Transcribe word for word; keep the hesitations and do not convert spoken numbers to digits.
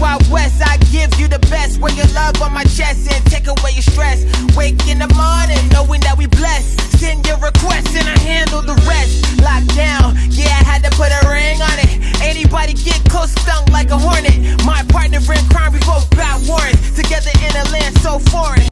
Wild West. I give you the best. Wear your love on my chest and take away your stress. Wake in the morning knowing that we blessed. Send your requests and I handle the rest. Lockdown, yeah, I had to put a ring on it. Anybody get close, stung like a hornet. My partner in crime, we both got warrants. Together in a land so foreign.